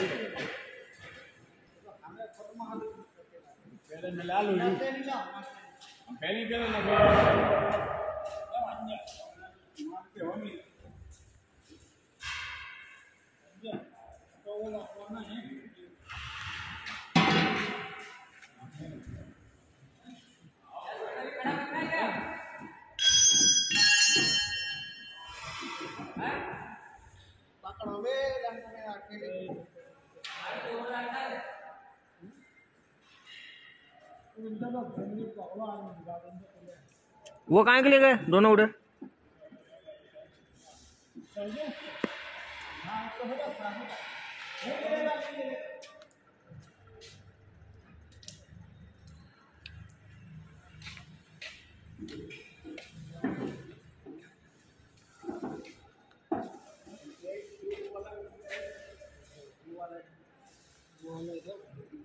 पहले मिला लो पहले पहले लगे वो कहाँ के लिए गए दोनों उधर